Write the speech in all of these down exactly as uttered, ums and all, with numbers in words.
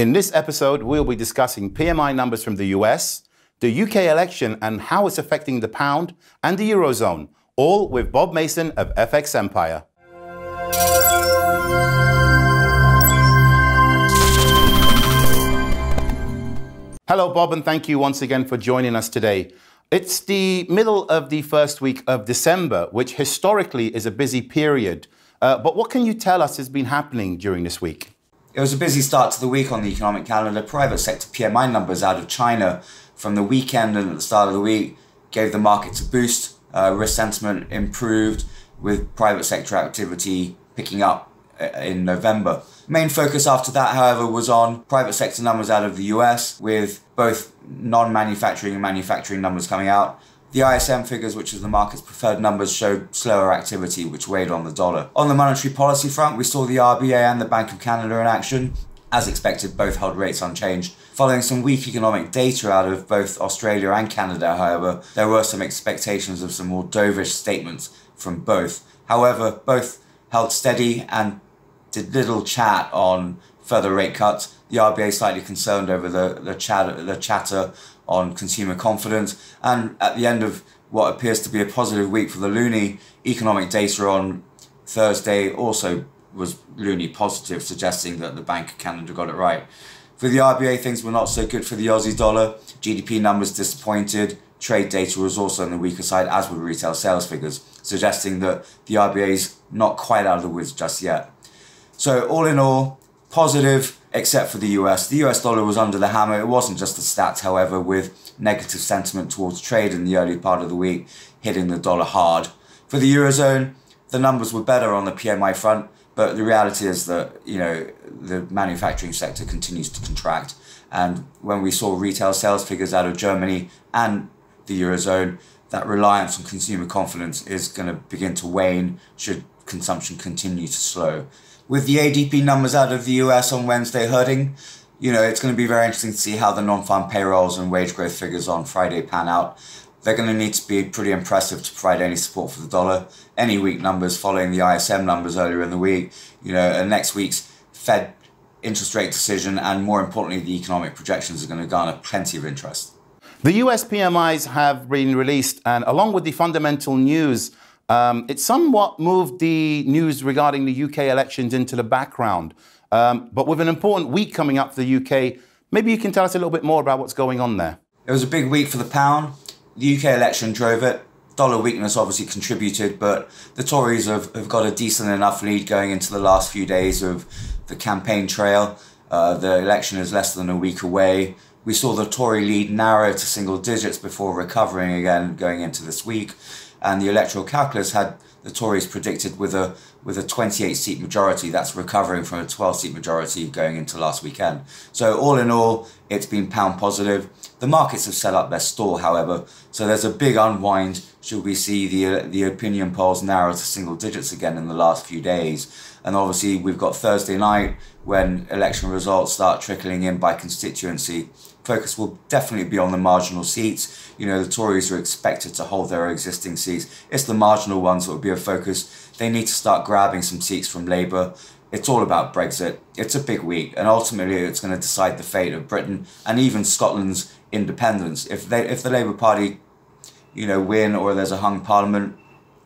In this episode, we'll be discussing P M I numbers from the U S, the U K election and how it's affecting the pound and the Eurozone, all with Bob Mason of F X Empire. Hello, Bob, and thank you once again for joining us today. It's the middle of the first week of December, which historically is a busy period. Uh, but what can you tell us has been happening during this week? It was a busy start to the week on the economic calendar. Private sector P M I numbers out of China from the weekend and at the start of the week gave the markets a boost. Uh, risk sentiment improved with private sector activity picking up in November. Main focus after that, however, was on private sector numbers out of the U S, with both non-manufacturing and manufacturing numbers coming out. The I S M figures, which is the market's preferred numbers, showed slower activity, which weighed on the dollar. On the monetary policy front, we saw the R B A and the Bank of Canada in action. As expected, both held rates unchanged. Following some weak economic data out of both Australia and Canada, however, there were some expectations of some more dovish statements from both. However, both held steady and did little chat on further rate cuts. The R B A slightly concerned over the, the, chat, the chatter on consumer confidence. And at the end of what appears to be a positive week for the loonie, economic data on Thursday also was loonie positive, suggesting that the Bank of Canada got it right. For the R B A, things were not so good for the Aussie dollar. G D P numbers disappointed. Trade data was also on the weaker side, as were retail sales figures, suggesting that the R B A's not quite out of the woods just yet. So all in all, positive, except for the U S. The U S dollar was under the hammer. It wasn't just the stats, however, with negative sentiment towards trade in the early part of the week hitting the dollar hard. For the Eurozone, the numbers were better on the P M I front, but the reality is that, you know, the manufacturing sector continues to contract. And when we saw retail sales figures out of Germany and the Eurozone, that reliance on consumer confidence is going to begin to wane should consumption continue to slow. With the A D P numbers out of the U S on Wednesday hurting, you know, it's going to be very interesting to see how the non-farm payrolls and wage growth figures on Friday pan out. They're going to need to be pretty impressive to provide any support for the dollar. Any weak numbers following the I S M numbers earlier in the week, you know, and next week's Fed interest rate decision, and more importantly, the economic projections are going to garner plenty of interest. The U S P M Is have been released, and along with the fundamental news, Um, it somewhat moved the news regarding the U K elections into the background. Um, but with an important week coming up for the U K, maybe you can tell us a little bit more about what's going on there. It was a big week for the pound. The U K election drove it. Dollar weakness obviously contributed, but the Tories have, have got a decent enough lead going into the last few days of the campaign trail. Uh, the election is less than a week away. We saw the Tory lead narrow to single digits before recovering again going into this week. And the electoral calculus had the Tories predicted with a with a twenty-eight seat majority. That's recovering from a twelve seat majority going into last weekend. So all in all, it's been pound positive. The markets have set up their store, however, so there's a big unwind should we see the the opinion polls narrow to single digits again in the last few days. And obviously we've got Thursday night when election results start trickling in by constituency. Focus will definitely be on the marginal seats. You know, the Tories are expected to hold their existing seats. It's the marginal ones that will be a focus. They need to start grabbing some seats from Labour. It's all about Brexit. It's a big week, and ultimately it's going to decide the fate of Britain and even Scotland's independence. If they, if the Labour Party, you know, win or there's a hung parliament,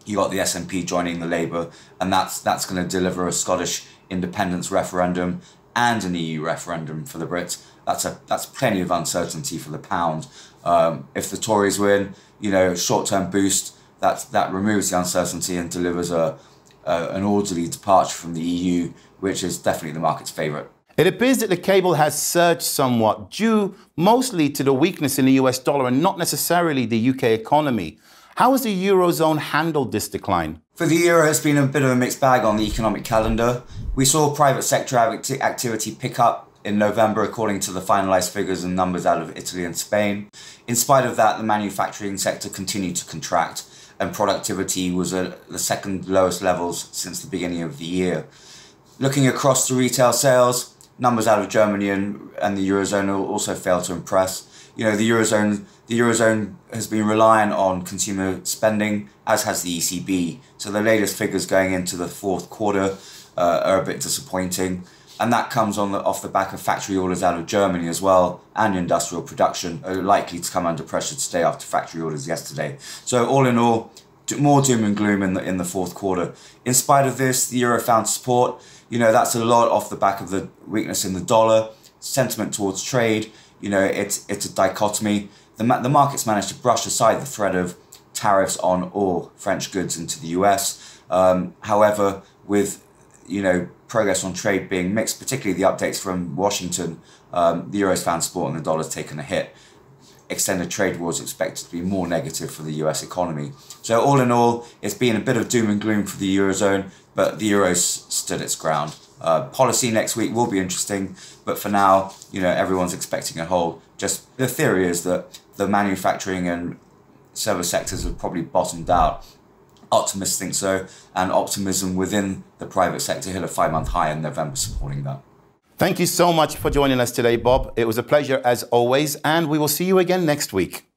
you got the S N P joining the Labour, and that's that's going to deliver a Scottish independence referendum and an E U referendum for the Brits. That's a that's plenty of uncertainty for the pound. Um, if the Tories win, you know, short-term boost, that that removes the uncertainty and delivers a, a an orderly departure from the E U, which is definitely the market's favourite. It appears that the cable has surged somewhat, due mostly to the weakness in the U S dollar and not necessarily the U K economy. How has the Eurozone handled this decline? For the Euro, it's been a bit of a mixed bag on the economic calendar. We saw private sector activity pick up in November, according to the finalised figures and numbers out of Italy and Spain. In spite of that, the manufacturing sector continued to contract, and productivity was at the second lowest levels since the beginning of the year. Looking across the retail sales, numbers out of Germany and, and the Eurozone also failed to impress. You know, the Eurozone, the Eurozone has been reliant on consumer spending, as has the E C B. So the latest figures going into the fourth quarter uh, are a bit disappointing. And that comes on the, off the back of factory orders out of Germany as well, and industrial production are likely to come under pressure today after factory orders yesterday. So all in all, more doom and gloom in the, in the fourth quarter. In spite of this, the euro found support. You know, that's a lot off the back of the weakness in the dollar, sentiment towards trade. You know, it's, it's a dichotomy. The, ma the markets managed to brush aside the threat of tariffs on all French goods into the U S. Um, however, with, you know, progress on trade being mixed, particularly the updates from Washington, um, the euro's found support and the dollar's taken a hit. Extended trade war is expected to be more negative for the U S economy. So all in all, it's been a bit of doom and gloom for the Eurozone, but the euro stood its ground. Uh, policy next week will be interesting, but for now, you know, everyone's expecting a hold. Just the theory is that the manufacturing and service sectors have probably bottomed out. Optimists think so, and optimism within the private sector hit a five-month high in November supporting that. Thank you so much for joining us today, Bob. It was a pleasure as always, and we will see you again next week.